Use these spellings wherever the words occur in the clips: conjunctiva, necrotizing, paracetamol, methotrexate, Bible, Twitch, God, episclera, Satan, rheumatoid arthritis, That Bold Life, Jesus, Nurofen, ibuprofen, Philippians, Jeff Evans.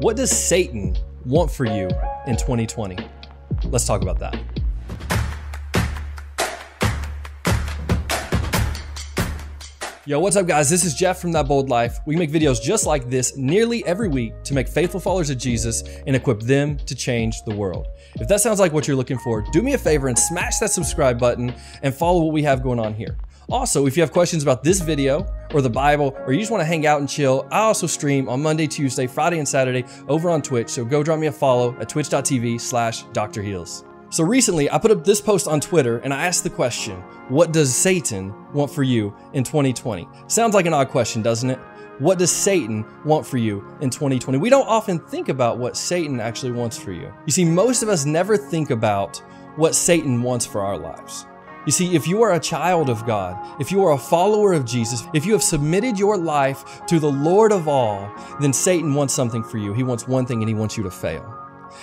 What does Satan want for you in 2020? Let's talk about that. Yo, what's up guys? This is Jeff from That Bold Life. We make videos just like this nearly every week to make faithful followers of Jesus and equip them to change the world. If that sounds like what you're looking for, do me a favor and smash that subscribe button and follow what we have going on here. Also, if you have questions about this video or the Bible, or you just want to hang out and chill, I also stream on Monday, Tuesday, Friday, and Saturday over on Twitch. So go drop me a follow at twitch.tv/DrHeals. So recently I put up this post on Twitter and I asked the question, what does Satan want for you in 2020? Sounds like an odd question, doesn't it? What does Satan want for you in 2020? We don't often think about what Satan actually wants for you. You see, most of us never think about what Satan wants for our lives. You see, if you are a child of God, if you are a follower of Jesus, if you have submitted your life to the Lord of all, then Satan wants something for you. He wants one thing, and he wants you to fail.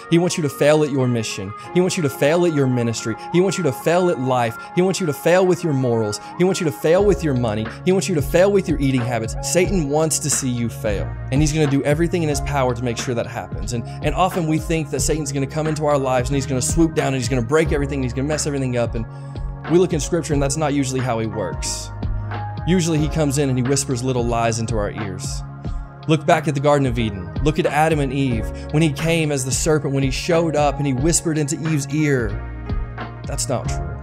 He wants you to fail at your mission. He wants you to fail at your ministry. He wants you to fail at life. He wants you to fail with your morals. He wants you to fail with your money. He wants you to fail with your eating habits. Satan wants to see you fail, and he's going to do everything in his power to make sure that happens. And often we think that Satan's going to come into our lives and he's going to swoop down and he's going to break everything. And he's going to mess everything up. And we look in scripture and that's not usually how he works. Usually he comes in and he whispers little lies into our ears. Look back at the Garden of Eden. Look at Adam and Eve. When he came as the serpent, when he showed up and he whispered into Eve's ear, that's not true.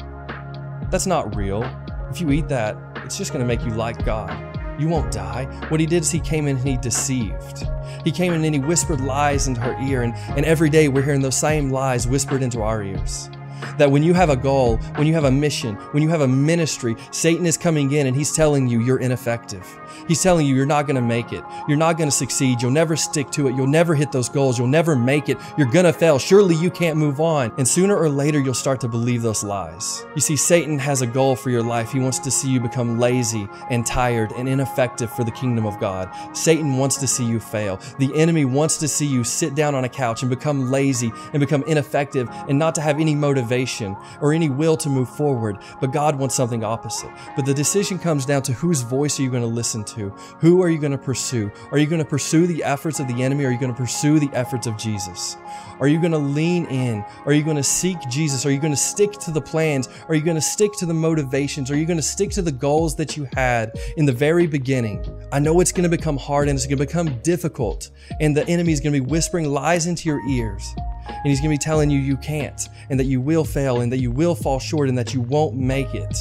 That's not real. If you eat that, it's just going to make you like God. You won't die. What he did is he came in and he deceived. He came in and he whispered lies into her ear. And every day we're hearing those same lies whispered into our ears. That when you have a goal, when you have a mission, when you have a ministry, Satan is coming in and he's telling you you're ineffective. He's telling you you're not going to make it. You're not going to succeed. You'll never stick to it. You'll never hit those goals. You'll never make it. You're going to fail. Surely you can't move on. And sooner or later, you'll start to believe those lies. You see, Satan has a goal for your life. He wants to see you become lazy and tired and ineffective for the kingdom of God. Satan wants to see you fail. The enemy wants to see you sit down on a couch and become lazy and become ineffective and not to have any motivation or any will to move forward, but God wants something opposite. But the decision comes down to whose voice are you going to listen to? Who are you going to pursue? Are you going to pursue the efforts of the enemy? Are you going to pursue the efforts of Jesus? Are you going to lean in? Are you going to seek Jesus? Are you going to stick to the plans? Are you going to stick to the motivations? Are you going to stick to the goals that you had in the very beginning? I know it's going to become hard and it's going to become difficult, and the enemy is going to be whispering lies into your ears. And he's going to be telling you you can't, and that you will fail, and that you will fall short, and that you won't make it.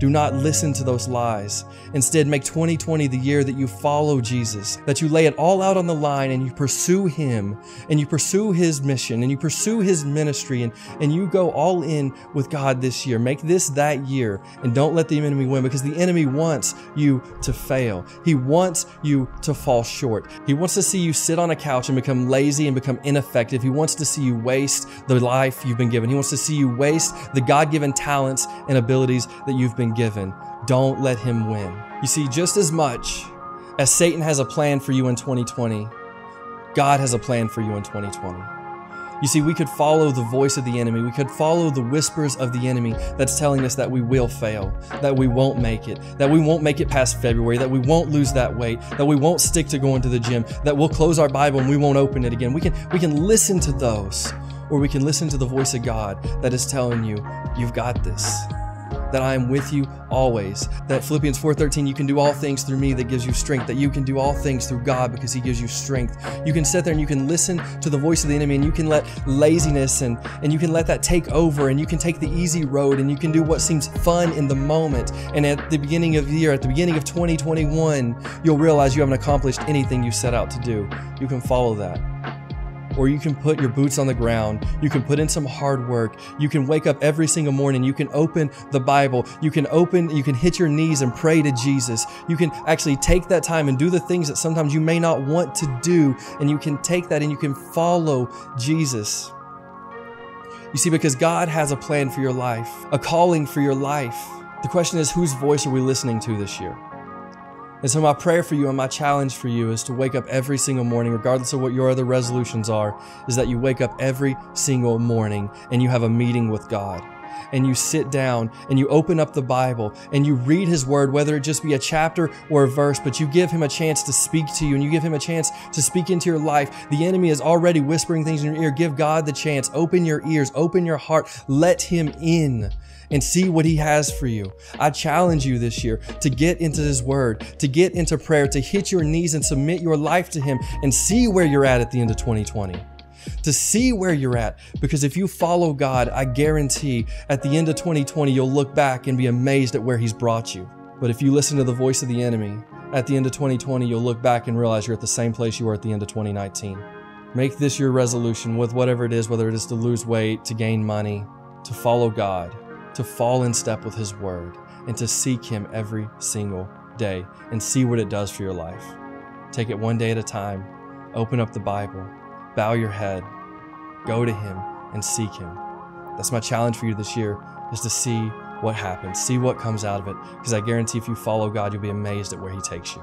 Do not listen to those lies. Instead, make 2020 the year that you follow Jesus, that you lay it all out on the line and you pursue him, and you pursue his mission, and you pursue his ministry, and you go all in with God this year. Make this that year, and don't let the enemy win, because the enemy wants you to fail. He wants you to fall short. He wants to see you sit on a couch and become lazy and become ineffective. He wants to see you waste the life you've been given. He wants to see you waste the God-given talents and abilities that you've been given. Don't let him win. You see, just as much as Satan has a plan for you in 2020, God has a plan for you in 2020. You see, we could follow the voice of the enemy. We could follow the whispers of the enemy that's telling us that we will fail, that we won't make it, that we won't make it past February, that we won't lose that weight, that we won't stick to going to the gym, that we'll close our Bible and we won't open it again. We can listen to those, or we can listen to the voice of God that is telling you, you've got this. That I am with you always. That Philippians 4:13, you can do all things through me that gives you strength. That you can do all things through God because he gives you strength. You can sit there and you can listen to the voice of the enemy, and you can let laziness and you can let that take over, and you can take the easy road, and you can do what seems fun in the moment. And at the beginning of the year, at the beginning of 2021, you'll realize you haven't accomplished anything you set out to do. You can follow that. Or you can put your boots on the ground. You can put in some hard work. You can wake up every single morning. You can open the Bible. You can hit your knees and pray to Jesus. You can actually take that time and do the things that sometimes you may not want to do. And you can take that and you can follow Jesus. You see, because God has a plan for your life, a calling for your life. The question is, whose voice are we listening to this year? And so my prayer for you and my challenge for you is to wake up every single morning, regardless of what your other resolutions are, is that you wake up every single morning and you have a meeting with God. and you sit down and you open up the Bible and you read His Word, whether it just be a chapter or a verse, but you give Him a chance to speak to you and you give Him a chance to speak into your life. The enemy is already whispering things in your ear. Give God the chance. Open your ears. Open your heart. Let Him in and see what He has for you. I challenge you this year to get into His Word, to get into prayer, to hit your knees and submit your life to Him and see where you're at the end of 2020. To see where you're at, because if you follow God, I guarantee at the end of 2020, you'll look back and be amazed at where He's brought you. But if you listen to the voice of the enemy, at the end of 2020, you'll look back and realize you're at the same place you were at the end of 2019. Make this your resolution with whatever it is, whether it is to lose weight, to gain money, to follow God, to fall in step with His Word, and to seek Him every single day and see what it does for your life. Take it one day at a time. Open up the Bible, bow your head, go to Him and seek Him. That's my challenge for you this year, is to see what happens, see what comes out of it, because I guarantee if you follow God, you'll be amazed at where He takes you.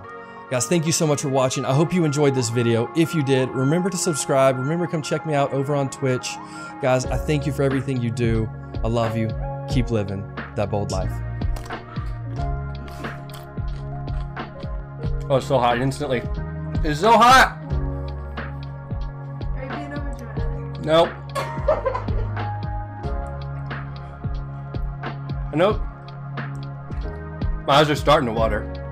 Guys, thank you so much for watching. I hope you enjoyed this video. If you did, remember to subscribe. Remember, come check me out over on Twitch. Guys, I thank you for everything you do. I love you. Keep living that bold life. Oh, it's so hot instantly. It's so hot. Nope. Nope. My eyes are starting to water.